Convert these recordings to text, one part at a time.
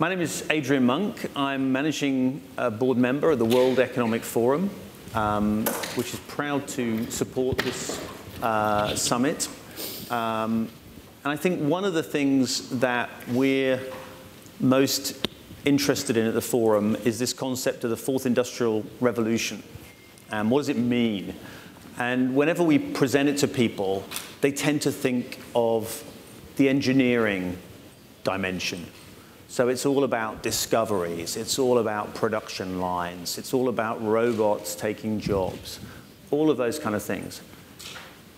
My name is Adrian Monck. I'm managing board member of the World Economic Forum, which is proud to support this summit. And I think one of the things that we're most interested in at the forum is this concept of the fourth industrial revolution. And what does it mean? And whenever we present it to people, they tend to think of the engineering dimension. So it's all about discoveries. It's all about production lines. It's all about robots taking jobs, all of those kind of things.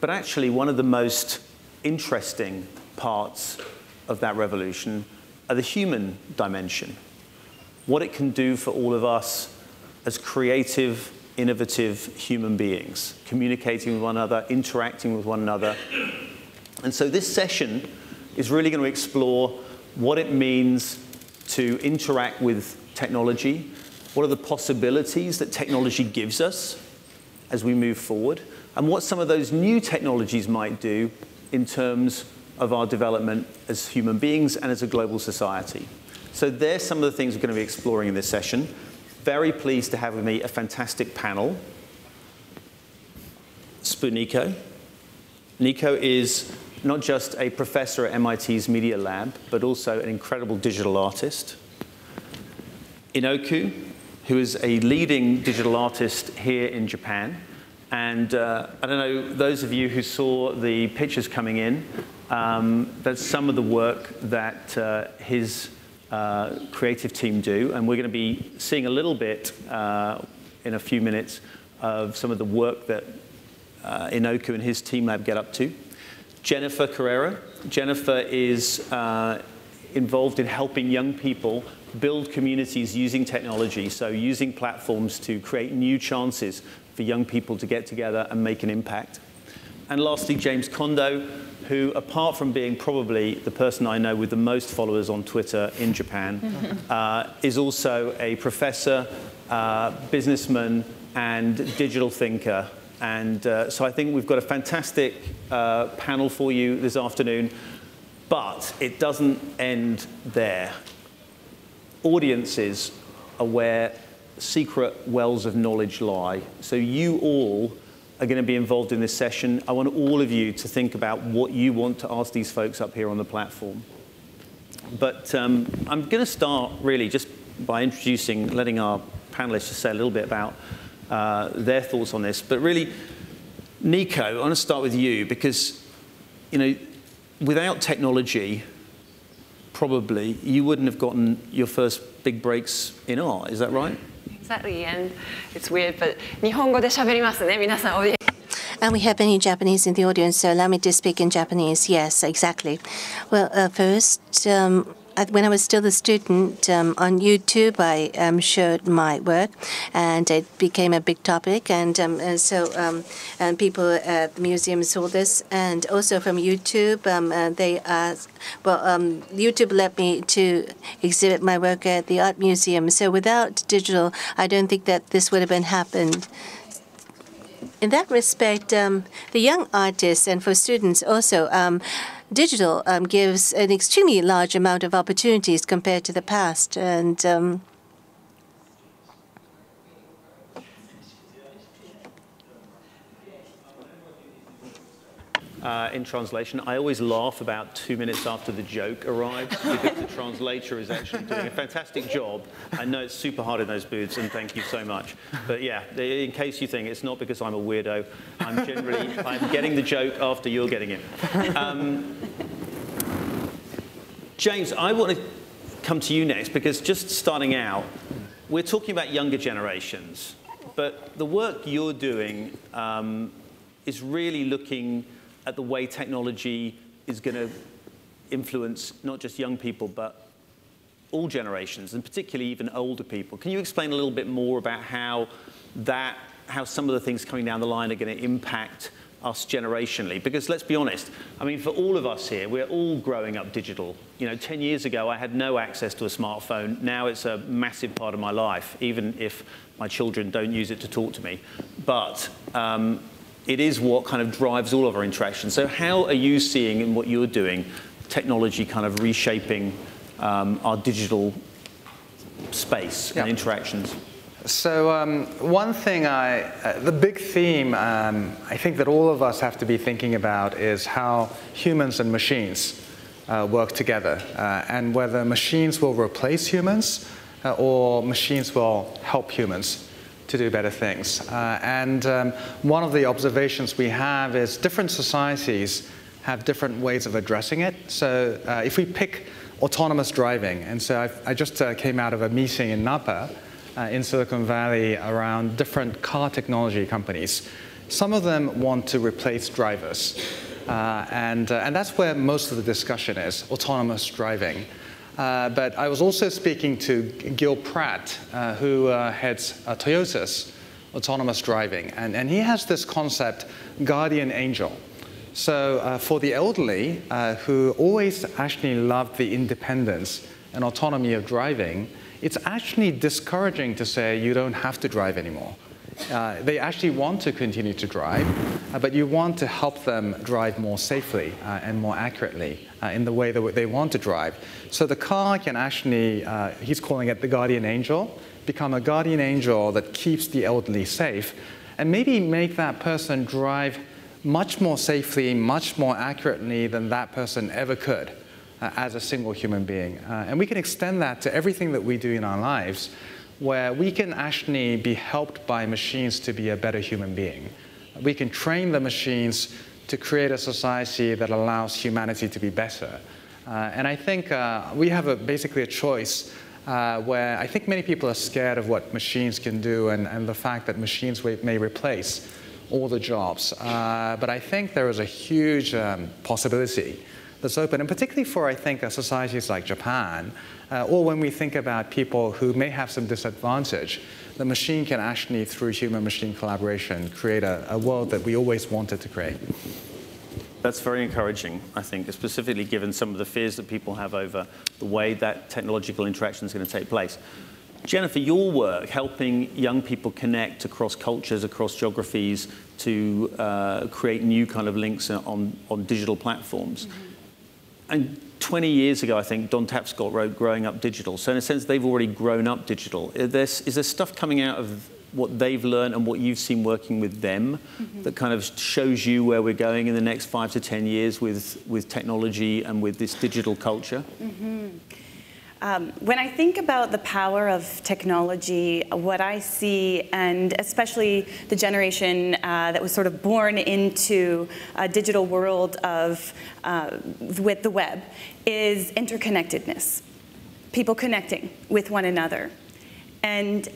But actually, one of the most interesting parts of that revolution are the human dimension, what it can do for all of us as creative, innovative human beings, communicating with one another, interacting with one another. And so this session is really going to explore what it means to interact with technology, what are the possibilities that technology gives us as we move forward, and what some of those new technologies might do in terms of our development as human beings and as a global society. So there's some of the things we're going to be exploring in this session. Very pleased to have with me a fantastic panel. Sputniko. Nico is not just a professor at MIT's Media Lab, but also an incredible digital artist. Inoko, who is a leading digital artist here in Japan. And I don't know, those of you who saw the pictures coming in, that's some of the work that his creative team do. And we're going to be seeing a little bit in a few minutes of some of the work that Inoko and his TeamLab get up to. Jennifer Corriero. Jennifer is involved in helping young people build communities using technology, so using platforms to create new chances for young people to get together and make an impact. And lastly, James Kondo, who, apart from being probably the person I know with the most followers on Twitter in Japan, is also a professor, businessman, and digital thinker. And so I think we've got a fantastic panel for you this afternoon. But it doesn't end there. Audiences are where secret wells of knowledge lie. So you all are going to be involved in this session. I want all of you to think about what you want to ask these folks up here on the platform. But I'm going to start really just by introducing, letting our panelists just say a little bit about their thoughts on this. But really, Nico, I want to start with you because, you know, without technology, probably, you wouldn't have gotten your first big breaks in art. Is that right? Exactly. And it's weird, but and we have many Japanese in the audience, so allow me to speak in Japanese. Yes, exactly. Well, first, when I was still a student, on YouTube, I showed my work, and it became a big topic. And people at the museum saw this, and also from YouTube, they asked. Well, YouTube led me to exhibit my work at the art museum. So without digital, I don't think that this would have happened. In that respect, the young artists and for students also. Digital gives an extremely large amount of opportunities compared to the past. And in translation, I always laugh about 2 minutes after the joke arrives because the translator is actually doing a fantastic job. I know it's super hard in those booths, and thank you so much. But yeah, in case you think it's not because I'm a weirdo, I'm generally I'm getting the joke after you're getting it. James, I want to come to you next because just starting out, we're talking about younger generations, but the work you're doing is really looking at the way technology is going to influence not just young people, but all generations, and particularly even older people. Can you explain a little bit more about how some of the things coming down the line are going to impact us generationally? Because let's be honest, I mean, for all of us here, we're all growing up digital. You know, 10 years ago, I had no access to a smartphone. Now it's a massive part of my life, even if my children don't use it to talk to me. But it is what kind of drives all of our interactions. So how are you seeing in what you're doing technology kind of reshaping our digital space and interactions? So one thing, the big theme I think that all of us have to be thinking about is how humans and machines work together, and whether machines will replace humans or machines will help humans to do better things. One of the observations we have is different societies have different ways of addressing it. So if we pick autonomous driving, and so I just came out of a meeting in Napa in Silicon Valley around different car technology companies. Some of them want to replace drivers. And that's where most of the discussion is, autonomous driving. But I was also speaking to Gil Pratt, who heads Toyota's autonomous driving. And he has this concept, guardian angel. So for the elderly, who always actually loved the independence and autonomy of driving, it's actually discouraging to say you don't have to drive anymore. They actually want to continue to drive, but you want to help them drive more safely and more accurately in the way that they want to drive. So the car can actually, he's calling it the guardian angel, become a guardian angel that keeps the elderly safe and maybe make that person drive much more safely, much more accurately than that person ever could as a single human being. And we can extend that to everything that we do in our lives, where we can actually be helped by machines to be a better human being. We can train the machines to create a society that allows humanity to be better. And I think we have basically a choice where I think many people are scared of what machines can do and the fact that machines may replace all the jobs. But I think there is a huge possibility that's open, and particularly for, I think, societies like Japan, or when we think about people who may have some disadvantage, the machine can actually, through human-machine collaboration, create a world that we always wanted to create. That's very encouraging, I think, specifically given some of the fears that people have over the way that technological interaction is going to take place. Jennifer, your work helping young people connect across cultures, across geographies, to create new kind of links on digital platforms. Mm-hmm. And 20 years ago, I think, Don Tapscott wrote Growing Up Digital. So in a sense, they've already grown up digital. Is there stuff coming out of what they've learned and what you've seen working with them mm-hmm. that kind of shows you where we're going in the next 5 to 10 years with technology and with this digital culture? Mm-hmm. When I think about the power of technology, what I see, and especially the generation that was sort of born into a digital world of, with the web, is interconnectedness. People connecting with one another. And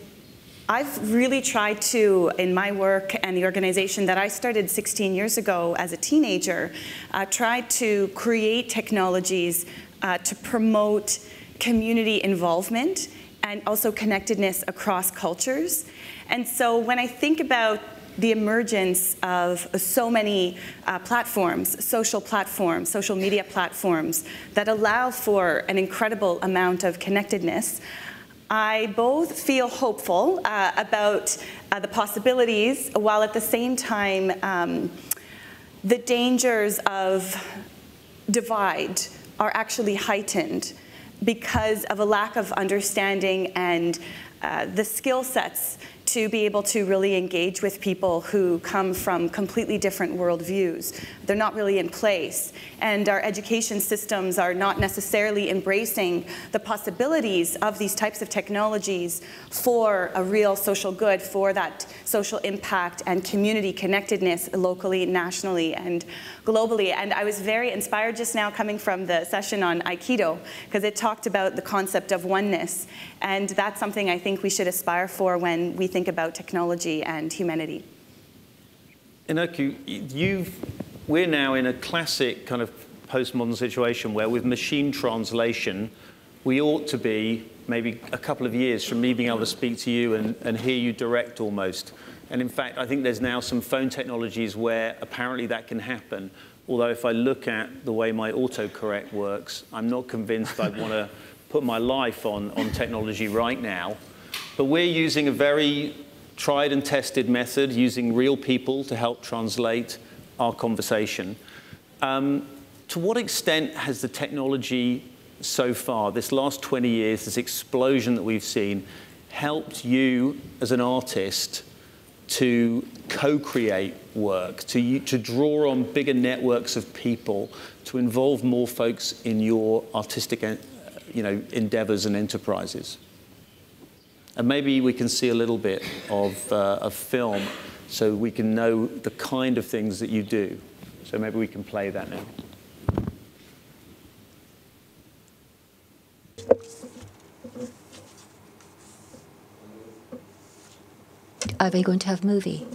I've really tried to, in my work and the organization that I started 16 years ago as a teenager, try to create technologies to promote community involvement and also connectedness across cultures. And so when I think about the emergence of so many platforms, social media platforms that allow for an incredible amount of connectedness, I both feel hopeful about the possibilities, while at the same time the dangers of divide are actually heightened because of a lack of understanding and the skill sets to be able to really engage with people who come from completely different worldviews. They're not really in place. And our education systems are not necessarily embracing the possibilities of these types of technologies for a real social good, for that social impact and community connectedness locally, nationally, and globally. And I was very inspired just now coming from the session on Aikido, because it talked about the concept of oneness. And that's something I think we should aspire for when we think about technology and humanity. Inoko, we're now in a classic kind of postmodern situation where with machine translation, we ought to be maybe a couple of years from me being able to speak to you and hear you direct almost. And in fact, I think there's now some phone technologies where apparently that can happen. Although if I look at the way my autocorrect works, I'm not convinced I'd want to put my life on technology right now. But we're using a very tried and tested method, using real people to help translate our conversation. To what extent has the technology so far, this last 20 years, this explosion that we've seen, helped you as an artist to co-create work, to draw on bigger networks of people, to involve more folks in your artistic endeavors and enterprises? And maybe we can see a little bit of film so we can know the kind of things that you do. So maybe we can play that now. Are they going to have a movie?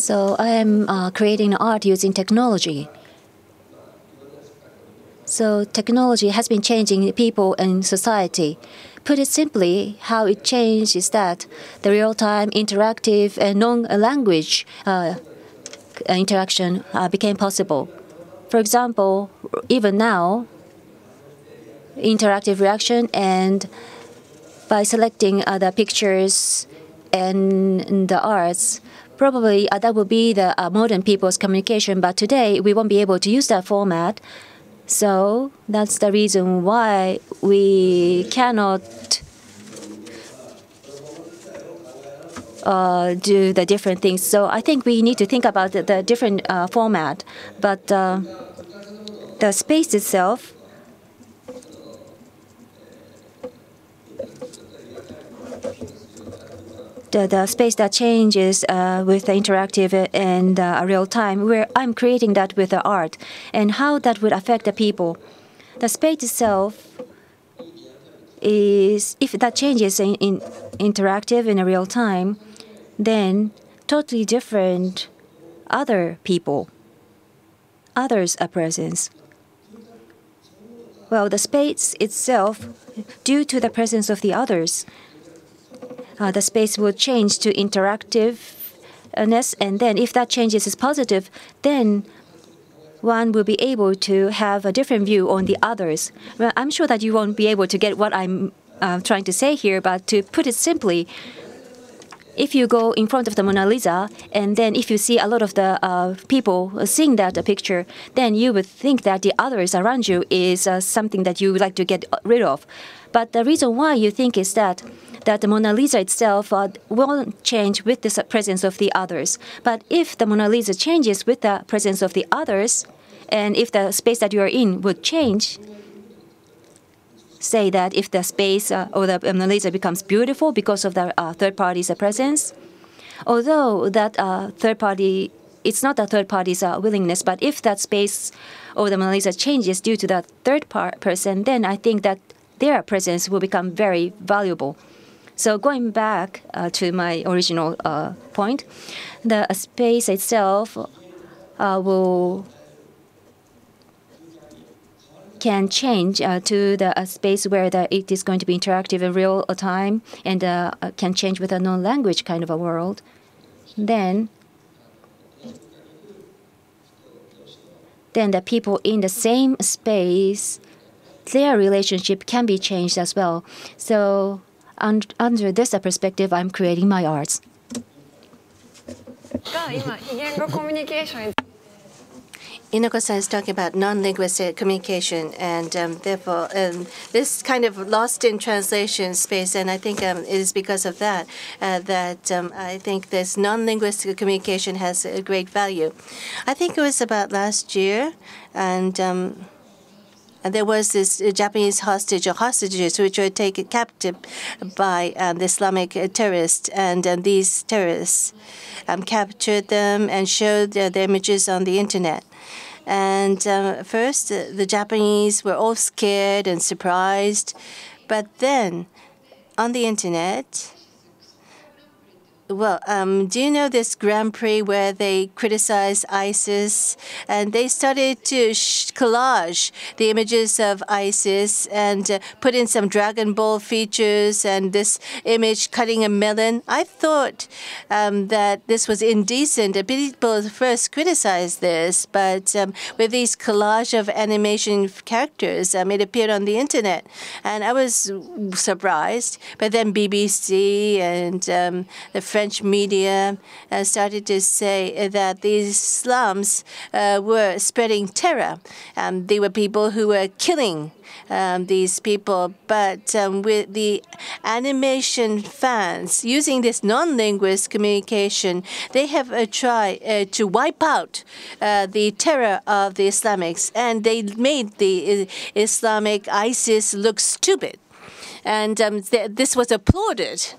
So I am creating art using technology. So technology has been changing people and society. Put it simply, how it changed is that the real-time, interactive, and non-language interaction became possible. For example, even now, interactive reaction, and by selecting the pictures and the arts, probably that will be the modern people's communication, but today we won't be able to use that format. So that's the reason why we cannot do the different things. So I think we need to think about the different format. But the space itself, the space that changes with the interactive and real time, where I'm creating that with the art, and how that would affect the people. The space itself is, if that changes in interactive in real time, then totally different other people, others are presence. Well, the space itself, due to the presence of the others, the space will change to interactiveness, and then if that changes is positive, then one will be able to have a different view on the others. Well, I'm sure that you won't be able to get what I'm trying to say here, but to put it simply, if you go in front of the Mona Lisa, and then if you see a lot of the people seeing that picture, then you would think that the others around you is something that you would like to get rid of. But the reason why you think is that the Mona Lisa itself won't change with the presence of the others. But if the Mona Lisa changes with the presence of the others, and if the space that you are in would change, say that if the space or the Mona Lisa becomes beautiful because of the third party's presence, although that third party, it's not the third party's willingness, but if that space or the Mona Lisa changes due to that third person, then I think that their presence will become very valuable. So going back to my original point, the space itself can change to the space where it is going to be interactive in real time, and can change with a non-language kind of a world. Then the people in the same space, their relationship can be changed as well. So under this perspective, I'm creating my arts. Inoko-san is talking about non-linguistic communication, and therefore this kind of lost in translation space, and I think it is because of that that I think this non-linguistic communication has a great value. I think it was about last year, and there was this Japanese hostages which were taken captive by the Islamic terrorists, and these terrorists captured them and showed their images on the internet. And first, the Japanese were all scared and surprised, but then on the internet, Well, do you know this Grand Prix where they criticized ISIS? And they started to collage the images of ISIS and put in some Dragon Ball features and this image cutting a melon. I thought that this was indecent. People first criticized this, but with these collage of animation characters, it appeared on the internet. And I was surprised. But then BBC and the French media started to say that these slums were spreading terror. They were people who were killing these people. But with the animation fans, using this non-linguist communication, they have tried to wipe out the terror of the Islamics. And they made the Islamic ISIS look stupid. And this was applauded.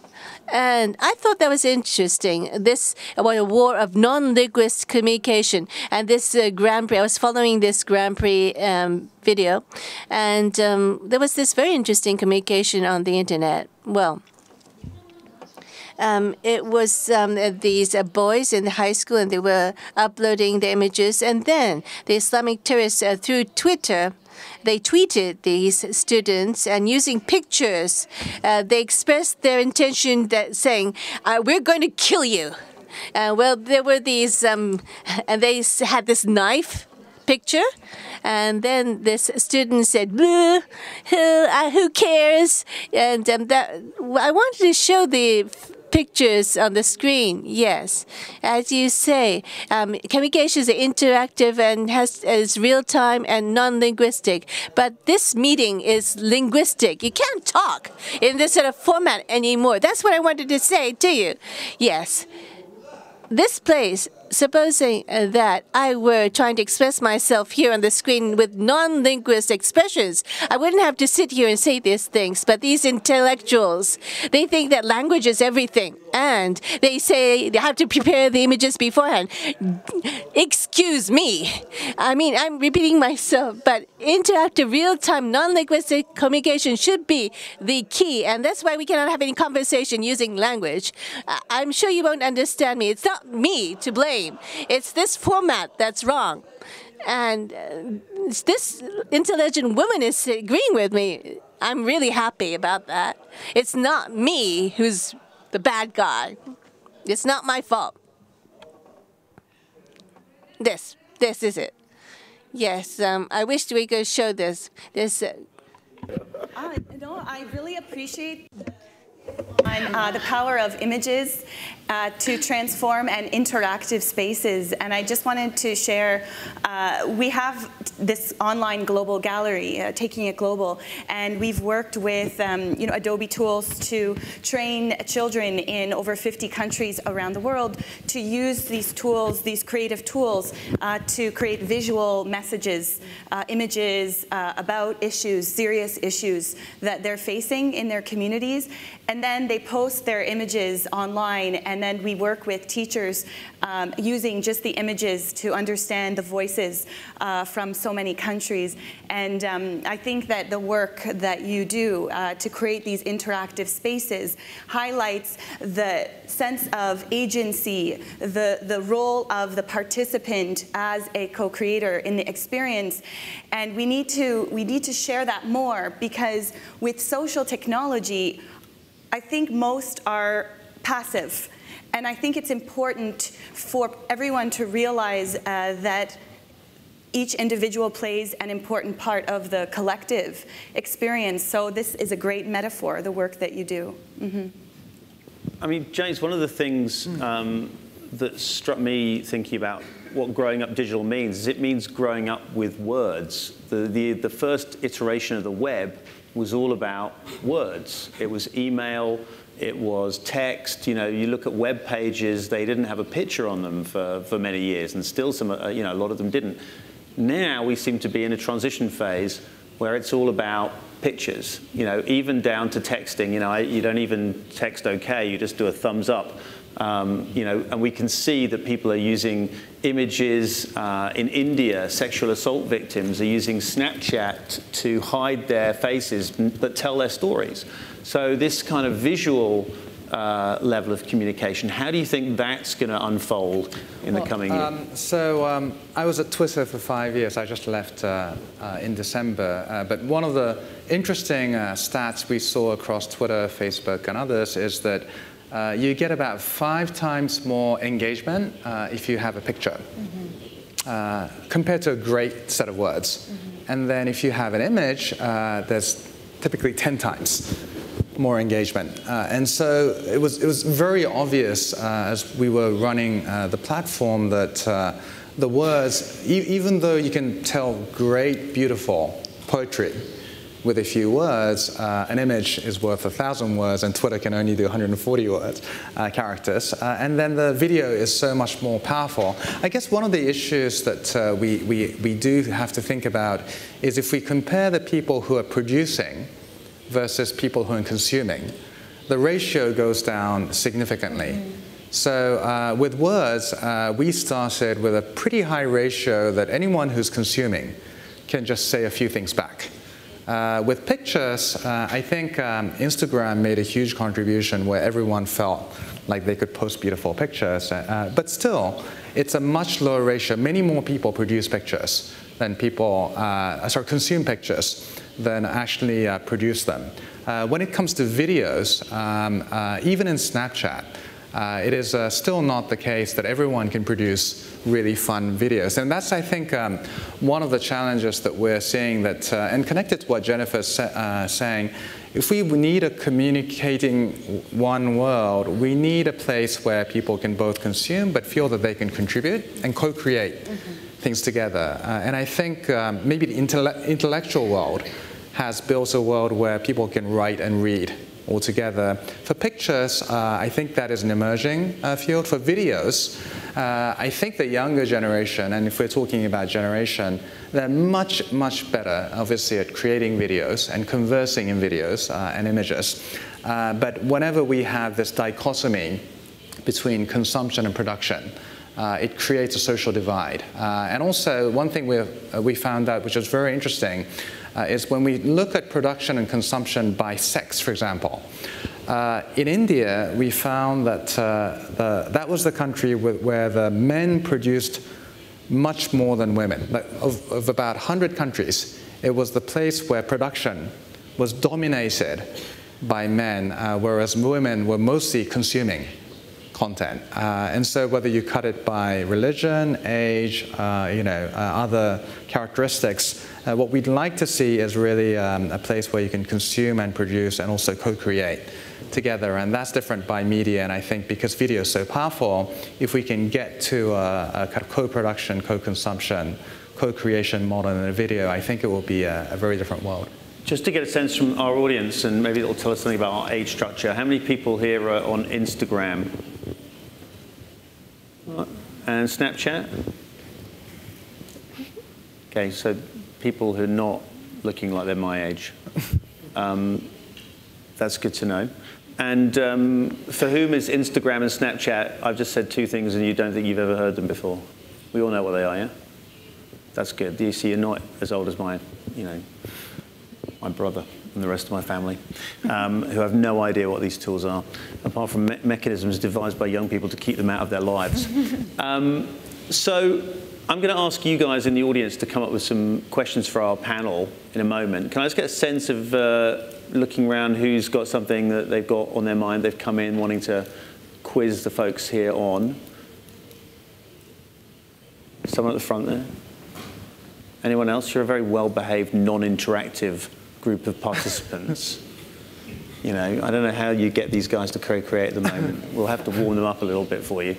And I thought that was interesting, this a war of non-linguist communication. And this Grand Prix, I was following this Grand Prix video, and there was this very interesting communication on the internet. Well, it was these boys in the high school, and they were uploading the images. And then the Islamic terrorists, through Twitter, they tweeted these students, and using pictures, they expressed their intention that saying, we're going to kill you. Well, there were these, and they had this knife picture. And then this student said, bleh, who cares? And I wanted to show the pictures on the screen. Yes, as you say, communication is interactive and is real-time and non-linguistic. But this meeting is linguistic. You can't talk in this sort of format anymore. That's what I wanted to say to you. Yes, this place, supposing that I were trying to express myself here on the screen with non-linguist expressions, I wouldn't have to sit here and say these things. But these intellectuals, they think that language is everything. And they say they have to prepare the images beforehand. Excuse me. I mean, I'm repeating myself, but interactive, real-time, non-linguistic communication should be the key. And that's why we cannot have any conversation using language. I'm sure you won't understand me. It's not me to blame. It's this format that's wrong. And this intelligent woman is agreeing with me. I'm really happy about that. It's not me who's the bad guy. It's not my fault. This is it. Yes, I wish we could show this. No, I really appreciate the power of images to transform and interactive spaces. And I just wanted to share, we have this online global gallery, Taking It Global, and we've worked with Adobe tools to train children in over 50 countries around the world to use these tools, these creative tools, to create visual messages, images about issues, serious issues that they're facing in their communities. And then they post their images online, and then we work with teachers using just the images to understand the voices from so many countries. And I think that the work that you do to create these interactive spaces highlights the sense of agency, the role of the participant as a co-creator in the experience. And we need to share that more, because with social technology, I think most are passive. And I think it's important for everyone to realize that each individual plays an important part of the collective experience. So this is a great metaphor, the work that you do. I mean, James, one of the things that struck me thinking about what growing up digital means is it means growing up with words. The first iteration of the web was all about words. It was email, it was text. You know, you look at web pages, they didn't have a picture on them for many years, and still some, a lot of them didn't. Now we seem to be in a transition phase where it's all about pictures, even down to texting. You don't even text okay, you just do a thumbs up. And we can see that people are using images. In India, sexual assault victims are using Snapchat to hide their faces but tell their stories. So this kind of visual level of communication. How do you think that's going to unfold in the coming year? So I was at Twitter for 5 years. I just left in December. But one of the interesting stats we saw across Twitter, Facebook, and others is that you get about 5 times more engagement if you have a picture, compared to a great set of words. And then if you have an image, there's typically 10 times more engagement. And so it was very obvious as we were running the platform that the words, even though you can tell great, beautiful poetry with a few words, an image is worth 1,000 words, and Twitter can only do 140 words, characters. And then the video is so much more powerful. I guess one of the issues that we do have to think about is if we compare the people who are producing versus people who are consuming, the ratio goes down significantly. So with words, we started with a pretty high ratio that anyone who's consuming can just say a few things back. With pictures, I think Instagram made a huge contribution where everyone felt like they could post beautiful pictures. But still, it's a much lower ratio. Many more people produce pictures than people, consume pictures than actually produce them. When it comes to videos, even in Snapchat, it is still not the case that everyone can produce really fun videos. And that's, I think, one of the challenges that we're seeing that, and connected to what Jennifer's saying, if we need a communicating one world, we need a place where people can both consume but feel that they can contribute and co-create things together. And I think maybe the intellectual world has built a world where people can write and read altogether. For pictures, I think that is an emerging field. For videos, I think the younger generation, and if we're talking about generation, they're much, much better, obviously, at creating videos and conversing in videos and images. But whenever we have this dichotomy between consumption and production, it creates a social divide. And also, one thing we found out, which was very interesting, is when we look at production and consumption by sex, for example. In India, we found that that was the country where the men produced much more than women. Of about 100 countries, it was the place where production was dominated by men, whereas women were mostly consuming content. And so whether you cut it by religion, age, other characteristics, what we'd like to see is really a place where you can consume and produce and also co-create together. And that's different by media. And I think because video is so powerful, if we can get to a kind of co-production, co-consumption, co-creation model in a video, I think it will be a very different world. Just to get a sense from our audience, and maybe it'll tell us something about our age structure, how many people here are on Instagram? And Snapchat? Okay, so people who are not looking like they're my age. That's good to know. And for whom is Instagram and Snapchat? I've just said two things and you don't think you've ever heard them before. We all know what they are, yeah? That's good. You see, you're not as old as my, my brother and the rest of my family, who have no idea what these tools are, apart from mechanisms devised by young people to keep them out of their lives. So I'm going to ask you guys in the audience to come up with some questions for our panel in a moment. Can I just get a sense of looking around who's got something that they've got on their mind, they've come in wanting to quiz the folks here on? Someone at the front there? Anyone else? You're a very well-behaved, non-interactive group of participants. I don't know how you get these guys to co-create at the moment. We'll have to warm them up a little bit for you.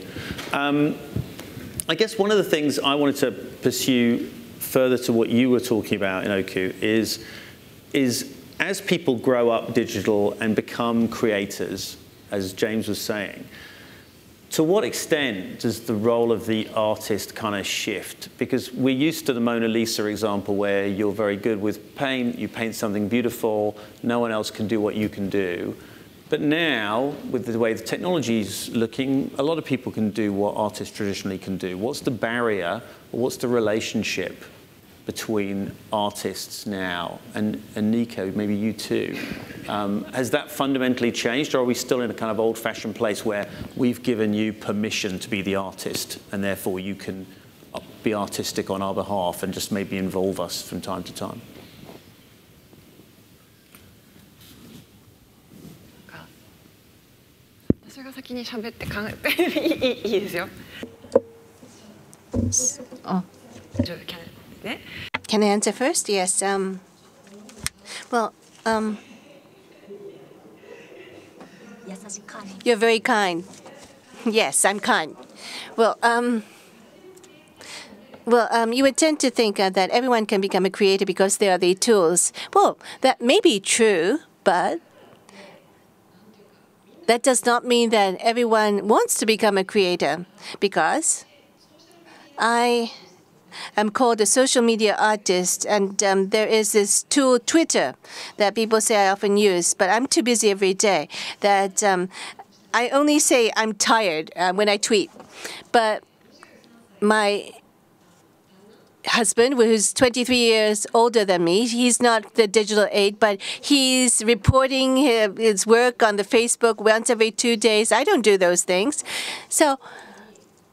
I guess one of the things I wanted to pursue further to what you were talking about, Inoko, is as people grow up digital and become creators, as James was saying, to what extent does the role of the artist kind of shift? Because we're used to the Mona Lisa example where you're very good with paint, you paint something beautiful, no one else can do what you can do. But now, with the way the technology's looking, a lot of people can do what artists traditionally can do. What's the barrier, or what's the relationship between artists now? And Nico, maybe you too. Has that fundamentally changed, or are we still in a kind of old-fashioned place where we've given you permission to be the artist, and therefore you can be artistic on our behalf and just maybe involve us from time to time? Can I answer first? Yes. You're very kind. Yes, I'm kind. You would tend to think that everyone can become a creator because they are the tools. Well, that may be true, but that does not mean that everyone wants to become a creator, because I am called a social media artist, and there is this tool, Twitter, that people say I often use, but I'm too busy every day that I only say I'm tired when I tweet. But my husband, who's 23 years older than me, he's not the digital aide, but he's reporting his work on the Facebook once every 2 days. I don't do those things. So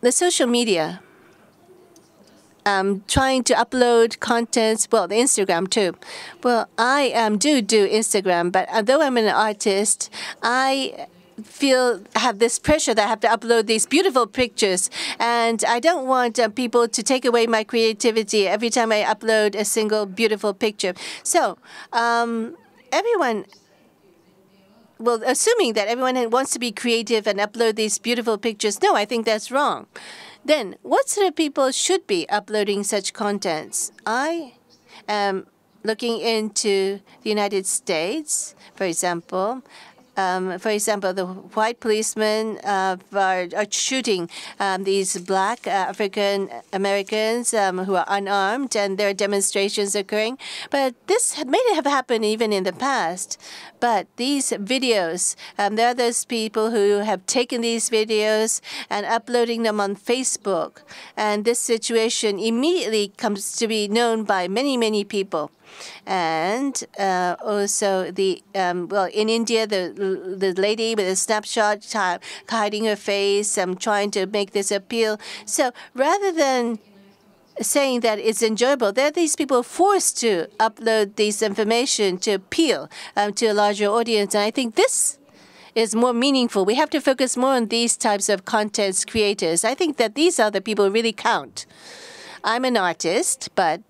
the social media, trying to upload contents, well, the Instagram too. Well, I do Instagram, but although I'm an artist, I have this pressure that I have to upload these beautiful pictures, and I don't want people to take away my creativity every time I upload a single beautiful picture. So everyone, well, assuming that everyone wants to be creative and upload these beautiful pictures, no, I think that's wrong. Then what sort of people should be uploading such contents? I am looking into the United States, for example. The white policemen are shooting these black African Americans who are unarmed, and there are demonstrations occurring. But this may have happened even in the past. But these videos, there are those people who have taken these videos and uploading them on Facebook. And this situation immediately comes to be known by many, many people. And also the in India, the lady with a snapshot hiding her face, trying to make this appeal. So rather than saying that it's enjoyable, there are these people forced to upload this information to appeal to a larger audience, and I think this is more meaningful. We have to focus more on these types of content creators. I think that these are the people who really count. I'm an artist, but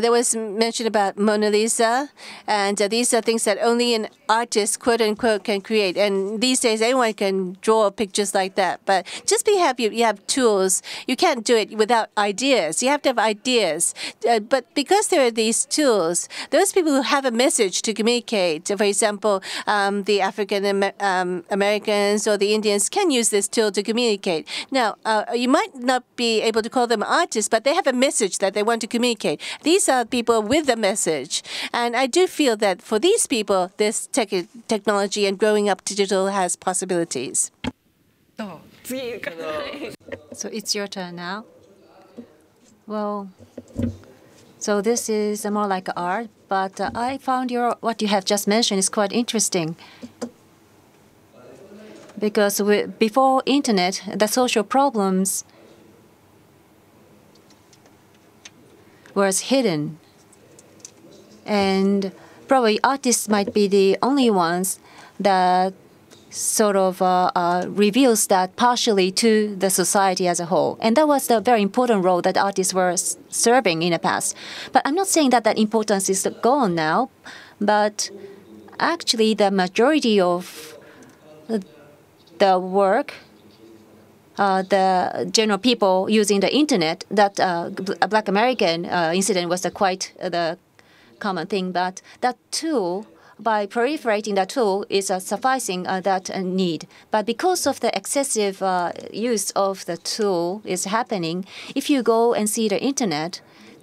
there was mention about Mona Lisa, and these are things that only an artist, quote unquote, can create. And these days, anyone can draw pictures like that. But just be happy you have tools. You can't do it without ideas. You have to have ideas. But because there are these tools, those people who have a message to communicate, for example, the African Americans or the Indians can use this tool to communicate. Now, you might not be able to call them artists, but they have a message that they want to communicate. These are people with a message. And I do feel that for these people, this technology and growing up digital has possibilities. So it's your turn now. Well, so this is more like art, but I found what you have just mentioned is quite interesting. Because before internet, the social problems was hidden, and probably artists might be the only ones that sort of reveals that partially to the society as a whole, and that was the very important role that artists were serving in the past. But I'm not saying that that importance is gone now, but actually the majority of the work, the general people using the internet, that Black American incident was quite the common thing. But that tool, by proliferating that tool, is sufficing that need. But because of the excessive use of the tool is happening, if you go and see the internet,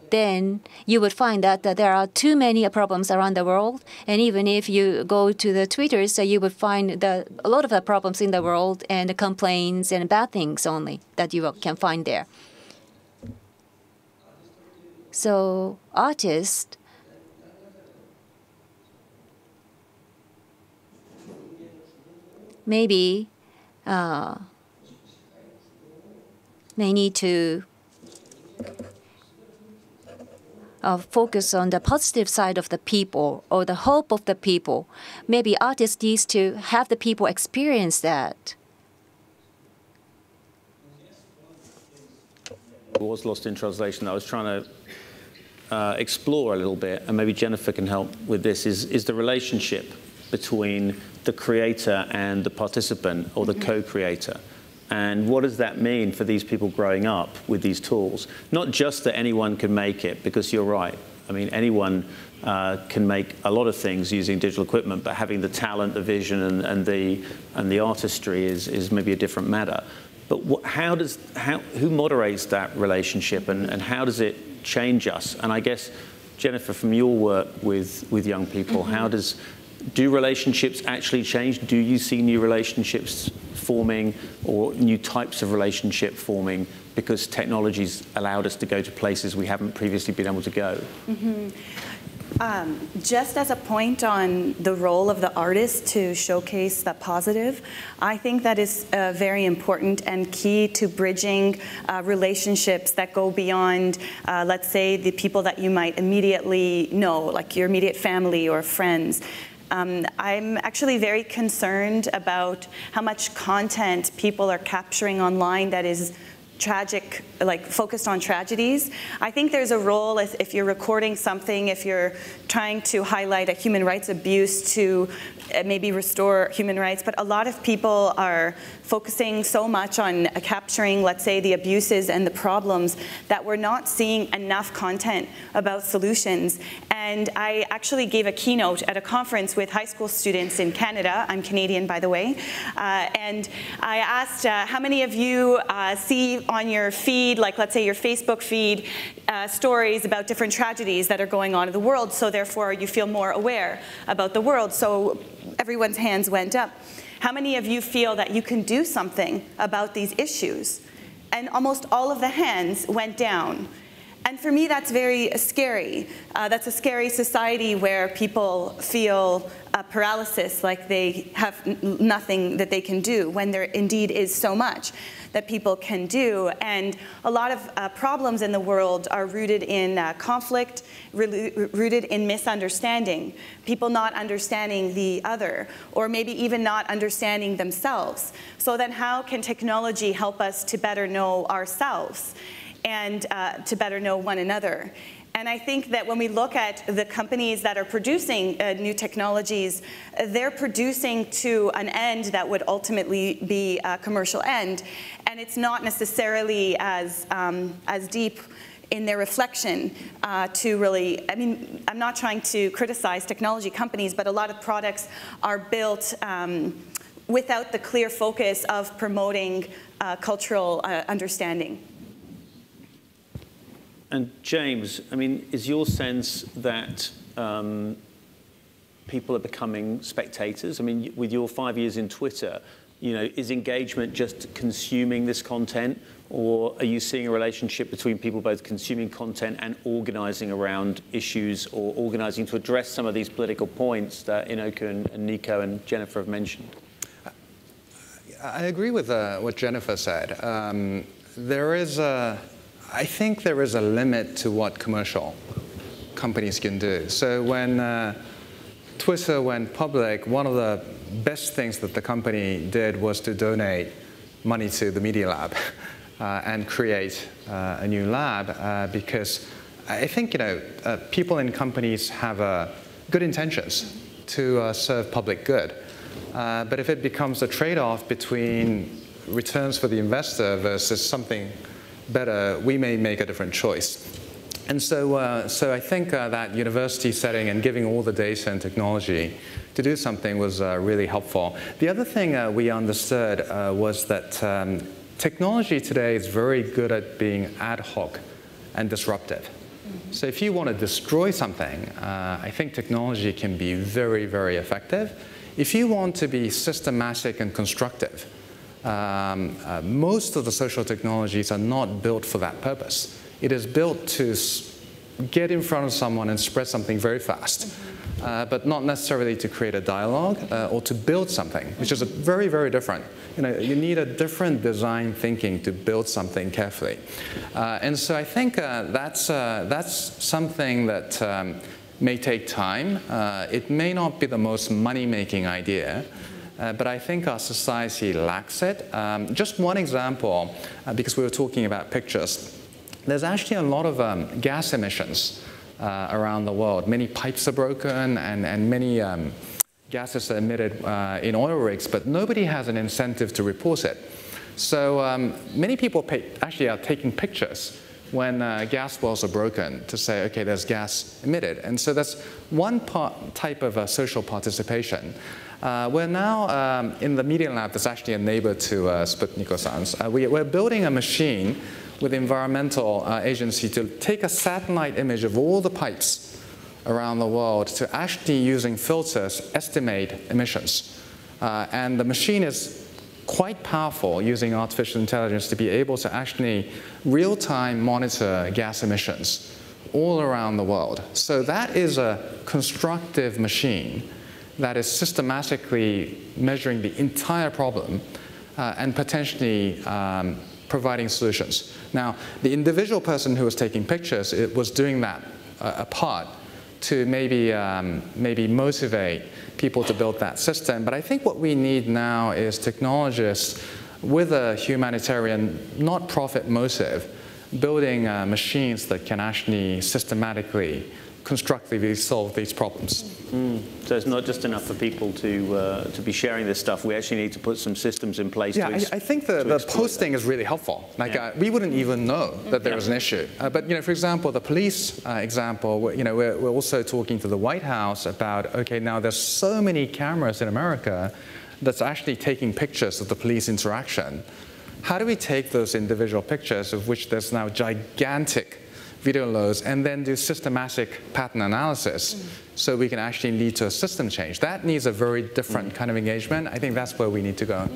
then you would find that, there are too many problems around the world. And even if you go to the Twitter, so you would find a lot of the problems in the world and the complaints and bad things only that you can find there. So artists maybe they need to focus on the positive side of the people or the hope of the people. Maybe artists need to have the people experience that. It was lost in translation. I was trying to explore a little bit, and maybe Jennifer can help with this, is the relationship between the creator and the participant or the co-creator. And what does that mean for these people growing up with these tools? Not just that anyone can make it, because you're right. I mean, anyone can make a lot of things using digital equipment, but having the talent, the vision, and the artistry is maybe a different matter. But who moderates that relationship, and how does it change us? And I guess, Jennifer, from your work with young people, how do relationships actually change? Do you see new relationships forming or new types of relationship forming because technology's allowed us to go to places we haven't previously been able to go? Just as a point on the role of the artist to showcase the positive, I think that is very important and key to bridging relationships that go beyond, let's say, the people that you might immediately know, like your immediate family or friends. I'm actually very concerned about how much content people are capturing online that is tragic, like focused on tragedies. I think there's a role if you're recording something, if you're trying to highlight a human rights abuse to maybe restore human rights, but a lot of people are focusing so much on capturing, let's say, the abuses and the problems that we're not seeing enough content about solutions. And I actually gave a keynote at a conference with high school students in Canada. I'm Canadian, by the way. And I asked how many of you see on your feed, like let's say your Facebook feed, stories about different tragedies that are going on in the world, so therefore you feel more aware about the world. So everyone's hands went up. How many of you feel that you can do something about these issues? And almost all of the hands went down. And for me, that's very scary. That's a scary society where people feel paralysis, like they have nothing that they can do, when there indeed is so much that people can do. And a lot of problems in the world are rooted in conflict, rooted in misunderstanding, people not understanding the other, or maybe even not understanding themselves. So then how can technology help us to better know ourselves and to better know one another? And I think that when we look at the companies that are producing new technologies, they're producing to an end that would ultimately be a commercial end. And it's not necessarily as deep in their reflection to really, I mean, I'm not trying to criticize technology companies, but a lot of products are built without the clear focus of promoting cultural understanding. And James, I mean, is your sense that people are becoming spectators? I mean, with your 5 years in Twitter, you know, is engagement just consuming this content, or are you seeing a relationship between people both consuming content and organizing around issues, or organizing to address some of these political points that Inoko and Nico and Jennifer have mentioned? I agree with what Jennifer said. I think there is a limit to what commercial companies can do. So when Twitter went public, one of the best things that the company did was to donate money to the Media Lab and create a new lab, because I think people in companies have good intentions to serve public good. But if it becomes a trade-off between returns for the investor versus something better, we may make a different choice. And so, I think that university setting and giving all the data and technology to do something was really helpful. The other thing we understood was that technology today is very good at being ad hoc and disruptive. So if you want to destroy something, I think technology can be very, very effective. If you want to be systematic and constructive, most of the social technologies are not built for that purpose. It is built to get in front of someone and spread something very fast, but not necessarily to create a dialogue or to build something, which is very, very different. You know, you need a different design thinking to build something carefully. And so I think that's something that may take time. It may not be the most money-making idea, but I think our society lacks it. Just one example, because we were talking about pictures, there's actually a lot of gas emissions around the world. Many pipes are broken and many gases are emitted in oil rigs, but nobody has an incentive to report it. So many people actually are taking pictures when gas wells are broken to say, okay, there's gas emitted. And so that's one type of social participation. We're now in the Media Lab that's actually a neighbor to Sputniko-san's. We're building a machine with environmental agency to take a satellite image of all the pipes around the world to actually, using filters, estimate emissions. And the machine is quite powerful using artificial intelligence to be able to actually real-time monitor gas emissions all around the world. So that is a constructive machine that is systematically measuring the entire problem and potentially providing solutions. Now, the individual person who was taking pictures was doing that apart to maybe, motivate people to build that system. But I think what we need now is technologists with a humanitarian, not profit motive, building machines that can actually systematically, constructively solve these problems. So it's not just enough for people to be sharing this stuff. We actually need to put some systems in place. Yeah, I think the posting is really helpful. Like we wouldn't even know that there was an issue. But you know, for example, the police example. You know, we're also talking to the White House about, okay, now there's so many cameras in America that's actually taking pictures of the police interaction. How do we take those individual pictures, of which there's now gigantic video loads, and then do systematic pattern analysis so we can actually lead to a system change? That needs a very different kind of engagement. I think that's where we need to go.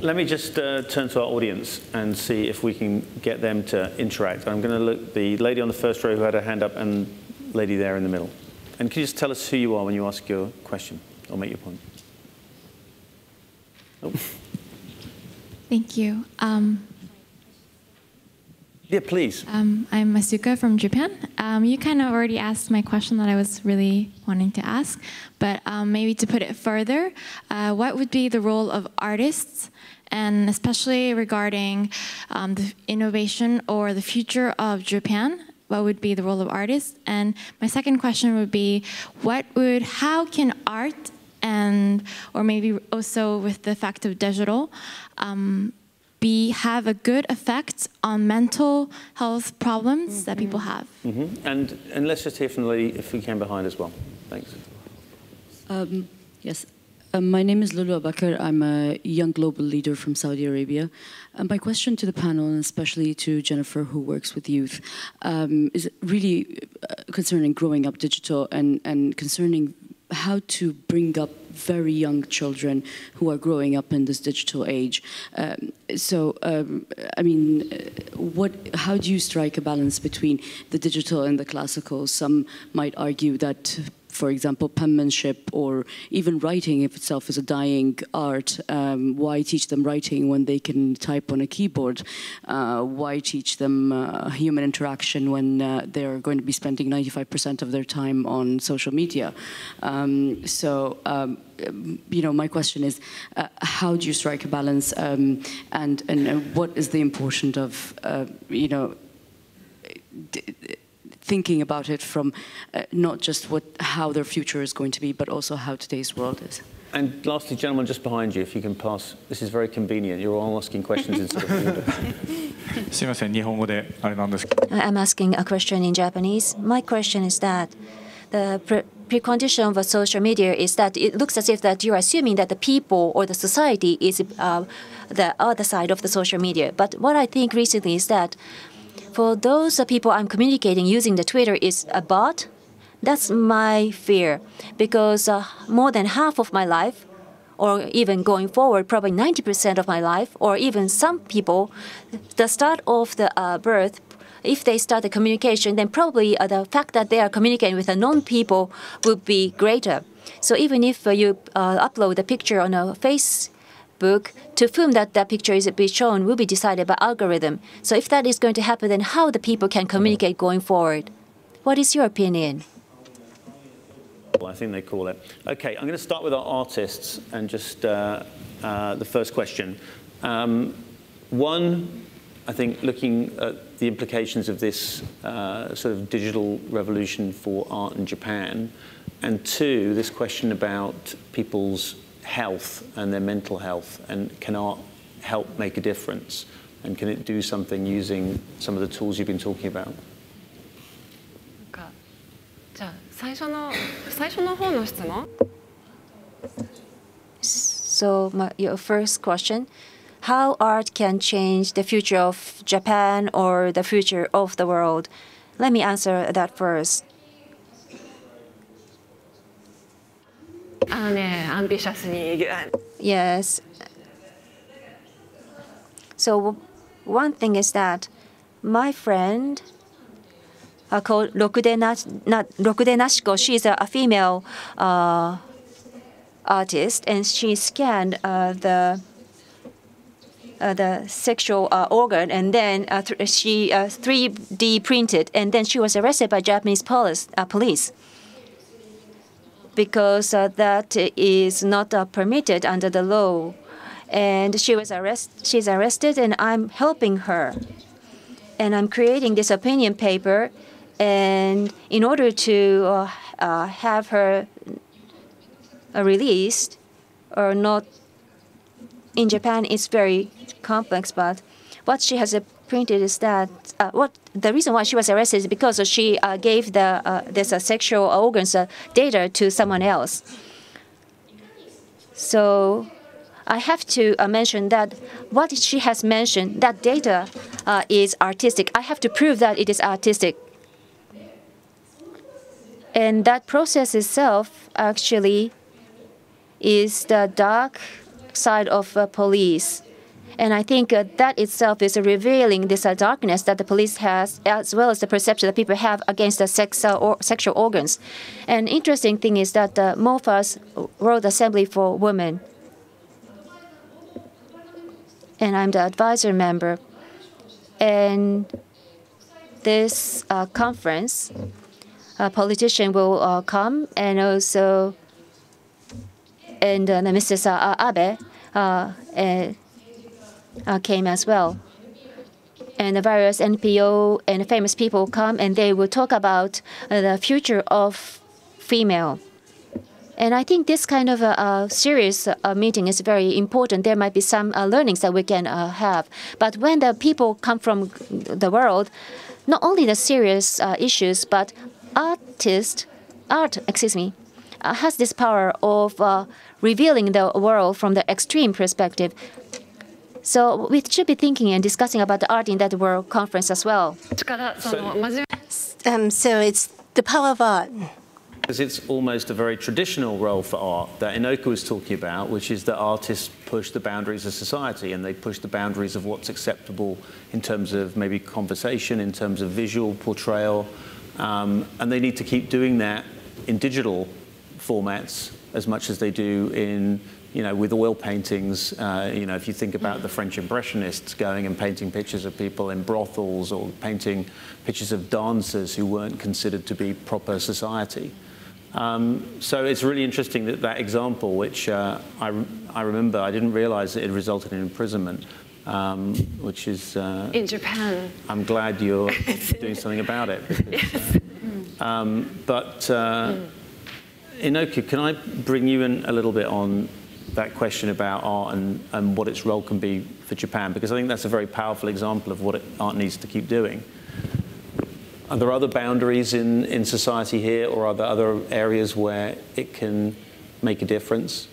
Let me just turn to our audience and see if we can get them to interact. I'm going to look the lady on the first row who had her hand up and lady there in the middle. And can you just tell us who you are when you ask your question or make your point? Oh. Thank you. Yeah, please. I'm Masuka from Japan. You kind of already asked my question that I was really wanting to ask, but maybe to put it further, what would be the role of artists, and especially regarding the innovation or the future of Japan? What would be the role of artists? And my second question would be, how can art and, or maybe also with the fact of digital, have a good effect on mental health problems that people have. And let's just hear from the lady, if we can, behind as well. Thanks. Yes. My name is Lulu Abakar. I'm a young global leader from Saudi Arabia. My question to the panel, and especially to Jennifer, who works with youth, is really concerning Growing Up Digital and concerning how to bring up very young children who are growing up in this digital age. I mean, how do you strike a balance between the digital and the classical? Some might argue that, for example, penmanship or even writing itself is a dying art. Why teach them writing when they can type on a keyboard? Why teach them human interaction when they're going to be spending 95% of their time on social media? You know, my question is, how do you strike a balance, and what is the importance of, you know, thinking about it from not just how their future is going to be, but also how today's world is? And lastly, gentlemen, just behind you, if you can pass. This is very convenient. You're all asking questions instead of order. I'm asking a question in Japanese. My question is that the precondition of social media is that it looks as if that you're assuming that the people or the society is the other side of the social media. But what I think recently is that for those people I'm communicating using the Twitter is a bot. That's my fear, because more than half of my life, or even going forward, probably 90% of my life, or even some people, the start of the birth if they start the communication, then probably the fact that they are communicating with a known people would be greater. So even if you upload a picture on a Facebook, to whom that picture is be shown will be decided by algorithm. So if that is going to happen, then how the people can communicate going forward? What is your opinion? I think they call it. Okay, I'm going to start with our artists and just the first question. One, I think looking at the implications of this sort of digital revolution for art in Japan, and two, this question about people's health and their mental health, and can art help make a difference, and can it do something using some of the tools you've been talking about? 最初の方の質問? So your first question, how art can change the future of Japan or the future of the world? Let me answer that first. あのね、ambitiousに。Yes. So one thing is that my friend called Rokudenashiko, she's a female artist, and she scanned the sexual organ, and then she 3D printed, and then she was arrested by Japanese police because that is not permitted under the law, and she was arrested, and I'm helping her, and I'm creating this opinion paper. And in order to have her released or not, in Japan it's very complex, but what she has printed is that the reason why she was arrested is because she gave this sexual organs data to someone else. So I have to mention that what she has mentioned, that data is artistic. I have to prove that it is artistic. And that process itself actually is the dark side of police. And I think that itself is revealing this darkness that the police has, as well as the perception that people have against the sexual organs. And interesting thing is that MOFA's World Assembly for Women, and I'm the advisor member, and this conference, a politician will come, and also Mrs. Abe came as well. And the various NPO and famous people come, and they will talk about the future of female. And I think this kind of serious meeting is very important. There might be some learnings that we can have. But when the people come from the world, not only the serious issues, but art has this power of revealing the world from the extreme perspective. So we should be thinking and discussing about the art in that world conference as well. So it's the power of art. Because it's almost a very traditional role for art that Inoko was talking about, which is that artists push the boundaries of society, and they push the boundaries of what's acceptable in terms of maybe conversation, in terms of visual portrayal. And they need to keep doing that in digital formats as much as they do in, with oil paintings. If you think about the French Impressionists going and painting pictures of people in brothels, or painting pictures of dancers who weren't considered to be proper society. So it's really interesting that that example, which I remember, I didn't realize that it resulted in imprisonment. Which is in Japan. I'm glad you're doing something about it. Because, yes. Inoko, can I bring you in a little bit on that question about art and what its role can be for Japan? Because I think that's a very powerful example of what art needs to keep doing. Are there other boundaries in society here, or are there other areas where it can make a difference?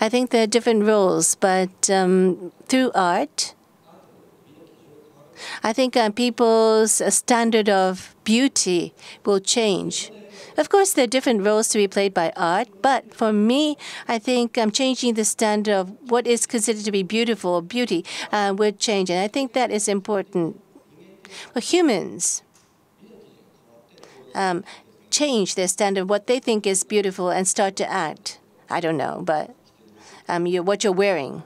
I I think there are different roles, but through art, I think people's standard of beauty will change. Of course, there are different roles to be played by art, but for me, I think changing the standard of what is considered to be beautiful, beauty, would change, and I think that is important. Well, humans change their standard of what they think is beautiful and start to act. I don't know, but what you're wearing.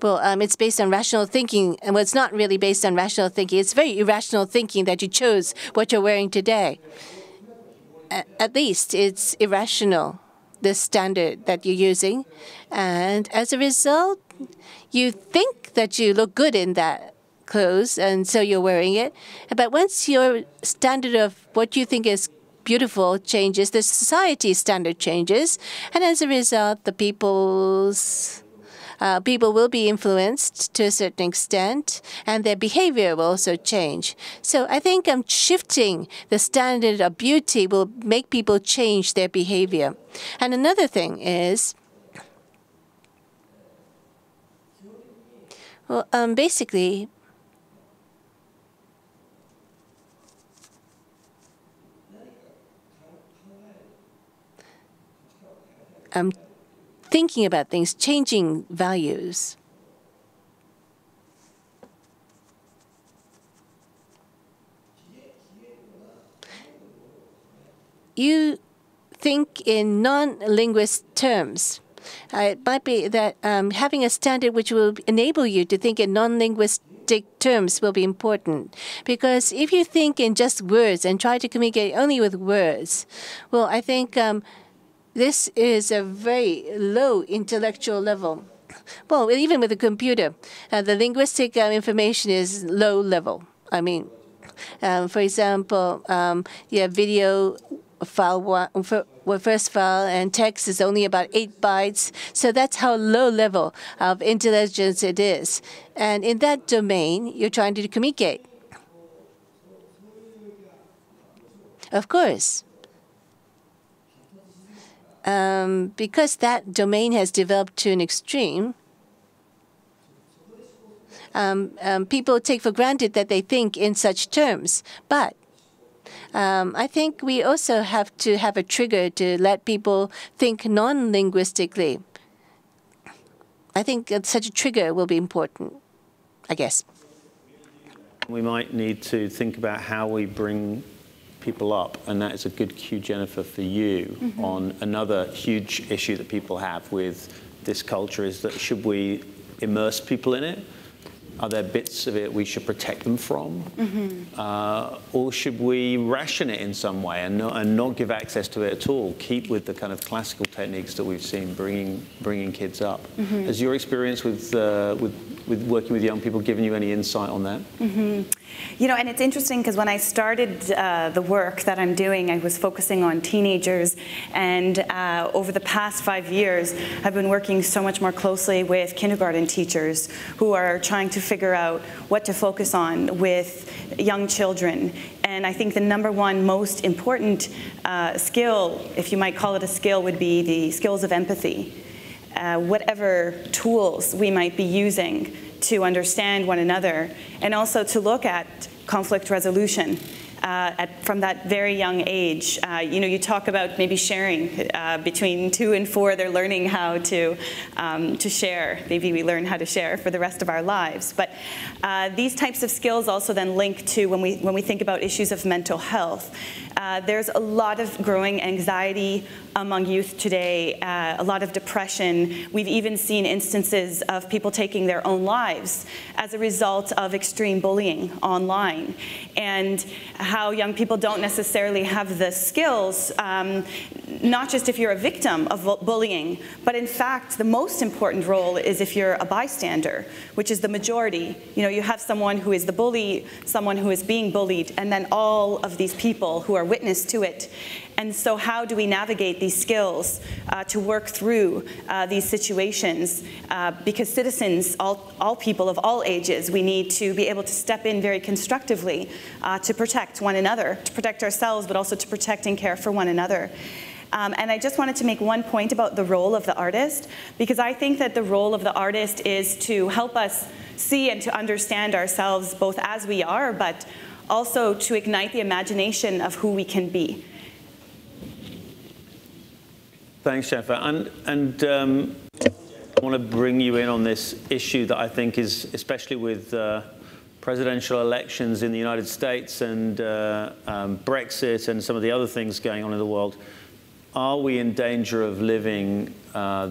Well, it's based on rational thinking. Well, it's not really based on rational thinking. It's very irrational thinking that you chose what you're wearing today. At least it's irrational, the standard that you're using. And as a result, you think that you look good in that clothes, and so you're wearing it. But once your standard of what you think is beautiful changes, the society's standard changes. And as a result, the people will be influenced to a certain extent, and their behavior will also change. So I think shifting the standard of beauty will make people change their behavior. And another thing is, well, basically, thinking about things, changing values. You think in non-linguist terms. It might be that having a standard which will enable you to think in non-linguistic terms will be important. Because if you think in just words and try to communicate only with words, well, I think this is a very low intellectual level. Well, even with a computer, the linguistic information is low level. I mean, for example, yeah, video file, first file, and text is only about 8 bytes. So that's how low level of intelligence it is. And in that domain, you're trying to communicate. Of course. Because that domain has developed to an extreme, people take for granted that they think in such terms. But I think we also have to have a trigger to let people think non-linguistically. I think such a trigger will be important, I guess. We might need to think about how we bring people up, and that is a good cue, Jennifer, for you on another huge issue that people have with this culture is that should we immerse people in it? Are there bits of it we should protect them from? Or should we ration it in some way and not give access to it at all, keep with the kind of classical techniques that we've seen bringing kids up? Has your experience with working with young people given you any insight on that? You know, and it's interesting because when I started the work that I'm doing, I was focusing on teenagers. And over the past 5 years, I've been working so much more closely with kindergarten teachers who are trying to figure out what to focus on with young children. And I think the #1 most important skill, if you might call it a skill, would be the skills of empathy. Whatever tools we might be using to understand one another, and also to look at conflict resolution from that very young age. You know, you talk about maybe sharing between 2 and 4, they're learning how to share. Maybe we learn how to share for the rest of our lives. But these types of skills also then link to when we think about issues of mental health. There's a lot of growing anxiety among youth today, a lot of depression. We've even seen instances of people taking their own lives as a result of extreme bullying online, and how young people don't necessarily have the skills, not just if you're a victim of bullying, but in fact, the most important role is if you're a bystander, which is the majority. You know, you have someone who is the bully, someone who is being bullied, and then all of these people who are witness to it. And so how do we navigate these skills to work through these situations? Because citizens, all people of all ages, we need to be able to step in very constructively to protect one another, to protect ourselves, but also to protect and care for one another. And I just wanted to make one point about the role of the artist, because I think that the role of the artist is to help us see and to understand ourselves both as we are, but also to ignite the imagination of who we can be. Thanks, Jennifer. And I want to bring you in on this issue that I think is, especially with presidential elections in the United States and Brexit and some of the other things going on in the world, are we in danger of living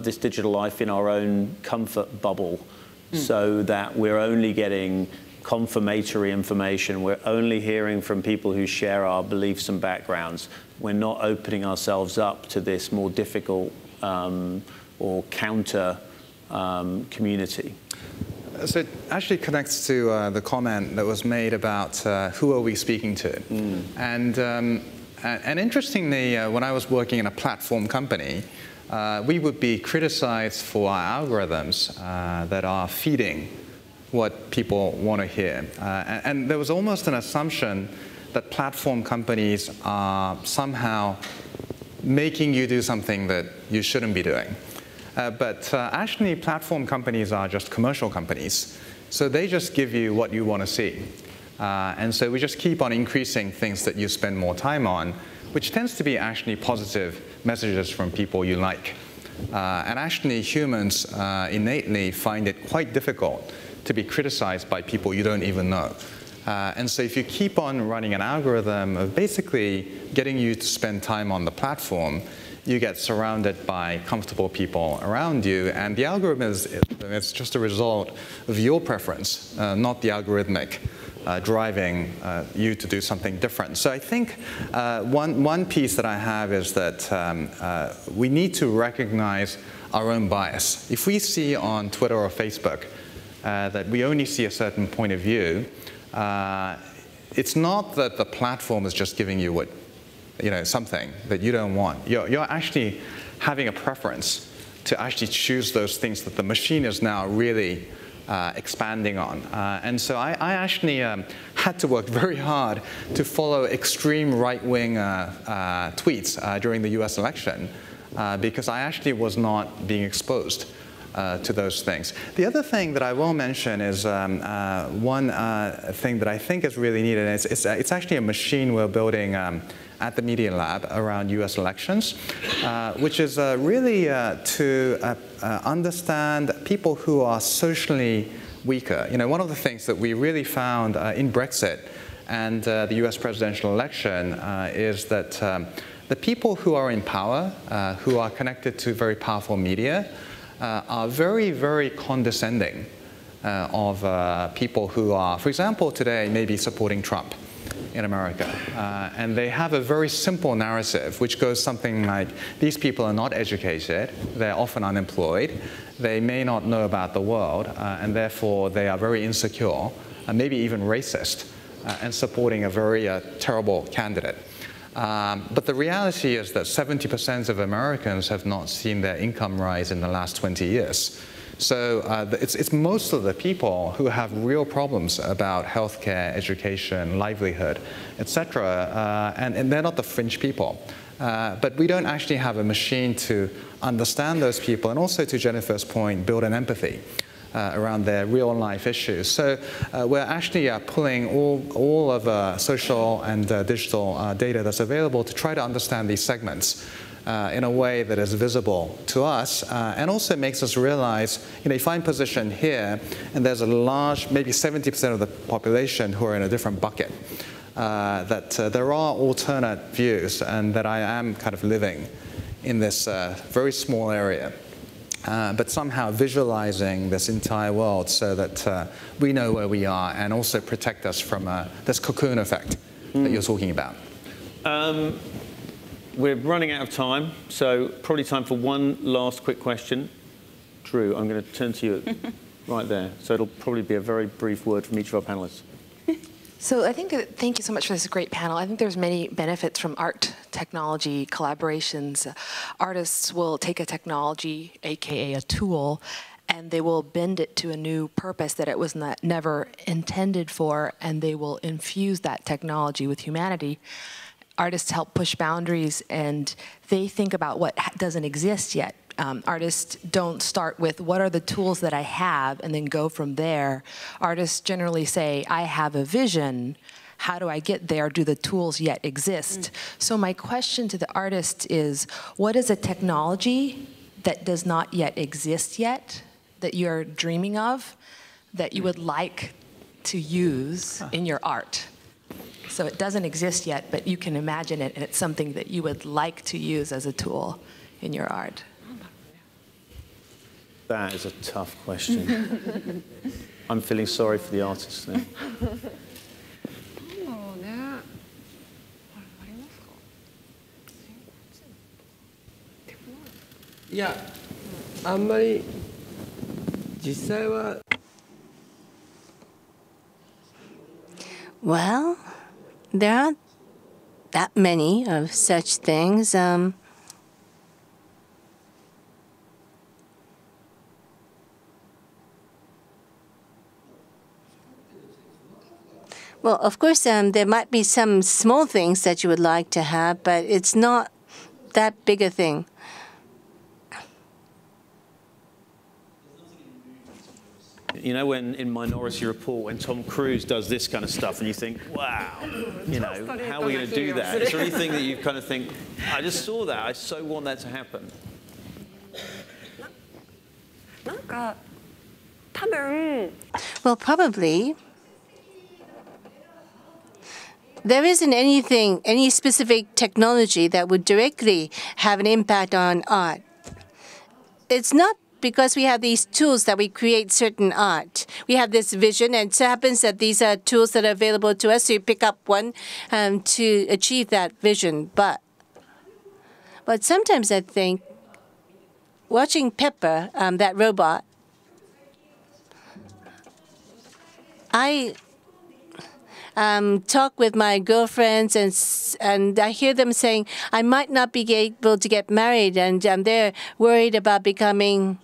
this digital life in our own comfort bubble so that we're only getting confirmatory information, we're only hearing from people who share our beliefs and backgrounds, we're not opening ourselves up to this more difficult or counter community? So it actually connects to the comment that was made about who are we speaking to. And interestingly, when I was working in a platform company, we would be criticized for our algorithms that are feeding what people want to hear. And there was almost an assumption that platform companies are somehow making you do something that you shouldn't be doing. But actually, platform companies are just commercial companies. So they just give you what you want to see. And so we just keep on increasing things that you spend more time on, which tends to be actually positive messages from people you like. And actually, humans innately find it quite difficult to be criticized by people you don't even know. And so if you keep on running an algorithm of basically getting you to spend time on the platform, you get surrounded by comfortable people around you, and the algorithm is just a result of your preference, not the algorithmic driving you to do something different. So I think one piece that I have is that we need to recognize our own bias. If we see on Twitter or Facebook that we only see a certain point of view, it's not that the platform is just giving you what something that you don't want. You're actually having a preference to actually choose those things that the machine is now really expanding on. And so I actually had to work very hard to follow extreme right-wing tweets during the US election because I actually was not being exposed to those things. The other thing that I will mention is one thing that I think is really needed. It's actually a machine we're building at the Media Lab around US elections, which is really to understand people who are socially weaker. One of the things that we really found in Brexit and the US presidential election is that the people who are in power, who are connected to very powerful media, are very, very condescending of people who are, for example, today maybe supporting Trump in America. And they have a very simple narrative, which goes something like, these people are not educated, they're often unemployed, they may not know about the world, and therefore they are very insecure, and maybe even racist, and supporting a very terrible candidate. But the reality is that 70% of Americans have not seen their income rise in the last 20 years. So it's most of the people who have real problems about healthcare, education, livelihood, etc. And they're not the fringe people. But we don't actually have a machine to understand those people, and also, to Jennifer's point, build an empathy around their real-life issues. So we're actually pulling all of social and digital data that's available to try to understand these segments in a way that is visible to us and also makes us realize, if I'm positioned here and there's a large, maybe 70% of the population who are in a different bucket, that there are alternate views and that I am kind of living in this very small area. But somehow visualizing this entire world so that we know where we are and also protect us from this cocoon effect that you're talking about. We're running out of time, so probably time for one last quick question. Drew, I'm going to turn to you right there. So it'll probably be a very brief word from each of our panelists. So I think that, thank you so much for this great panel. I think there's many benefits from art, technology, collaborations. Artists will take a technology, AKA a tool, and they will bend it to a new purpose that it was never intended for, and they will infuse that technology with humanity. artists help push boundaries, and they think about what doesn't exist yet. Artists don't start with what are the tools that I have and then go from there. Artists generally say, I have a vision. How do I get there? Do the tools yet exist? So my question to the artist is, what is a technology that does not yet exist yet, that you're dreaming of, that you would like to use in your art? So it doesn't exist yet, but you can imagine it, and it's something that you would like to use as a tool in your art. That is a tough question. I'm feeling sorry for the artist now. Yeah, well, there aren't that many of such things. Well, of course, there might be some small things that you would like to have, but it's not that big a thing. You know, when in Minority Report, when Tom Cruise does this kind of stuff, and you think, wow, you know, how are we going to do that? Is there anything that you kind of think, I just saw that, I so want that to happen? Well, probably. There isn't anything, any specific technology that would directly have an impact on art. It's not because we have these tools that we create certain art. We have this vision, and it so happens that these are tools that are available to us, so you pick up one to achieve that vision. But sometimes I think, watching Pepper, that robot, I talk with my girlfriends, and I hear them saying, I might not be able to get married, and they're worried about becoming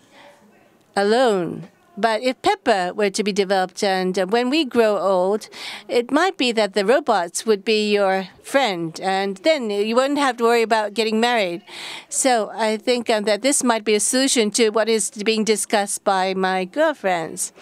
alone. But if Pepper were to be developed, and when we grow old, it might be that the robots would be your friend, and then you wouldn't have to worry about getting married. So I think that this might be a solution to what is being discussed by my girlfriends.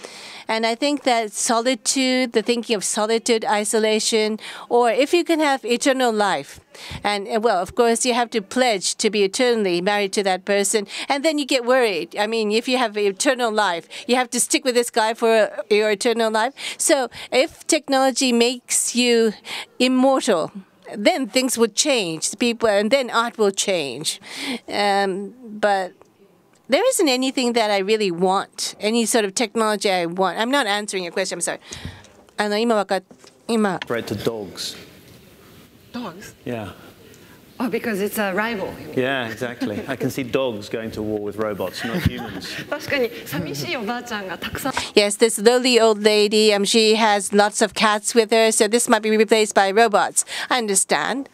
And I think that solitude, the thinking of solitude, isolation, or if you can have eternal life, and well, of course, you have to pledge to be eternally married to that person, and then you get worried. I mean, if you have eternal life, you have to stick with this guy for your eternal life. So if technology makes you immortal, then things would change, the people, and then art will change. But there isn't anything that I really want, any sort of technology I want. I'm not answering your question, I'm sorry. Bread to dogs. Dogs? Yeah. Oh, because it's a rival. Yeah, exactly. I can see dogs going to war with robots, not humans. Yes, this lonely old lady, she has lots of cats with her, so this might be replaced by robots. I understand.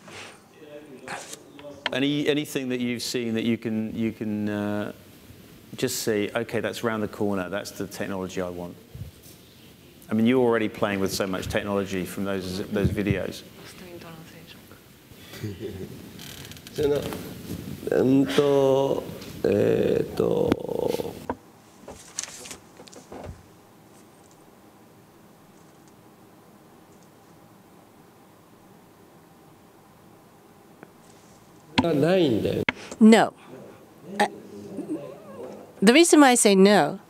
Anything that you've seen that you can just see, okay, that's round the corner, that's the technology I want. I mean, you're already playing with so much technology from those videos. No. The reason why I say no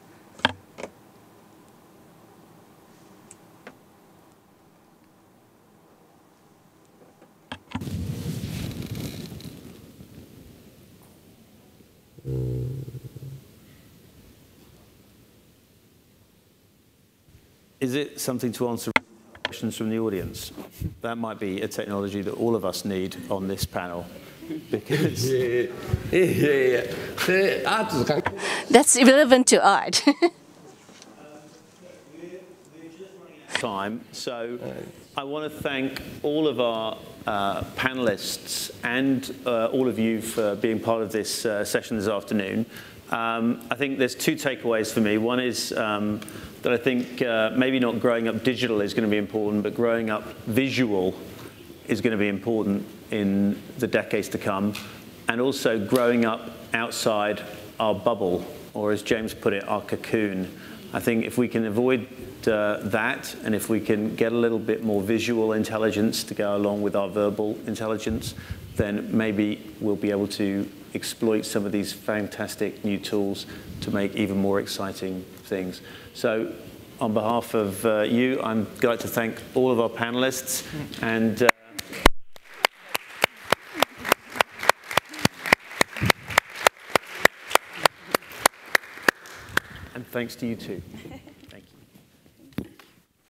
is it something to answer questions from the audience. That might be a technology that all of us need on this panel. Because that's irrelevant to art. So I want to thank all of our panelists and all of you for being part of this session this afternoon. I think there's two takeaways for me. One is that I think maybe not growing up digital is going to be important, but growing up visual is going to be important in the decades to come, and also growing up outside our bubble, or as James put it, our cocoon. I think if we can avoid that, and if we can get a little bit more visual intelligence to go along with our verbal intelligence, then maybe we'll be able to exploit some of these fantastic new tools to make even more exciting things. So on behalf of you, I'd like to thank all of our panelists, and thanks to you too.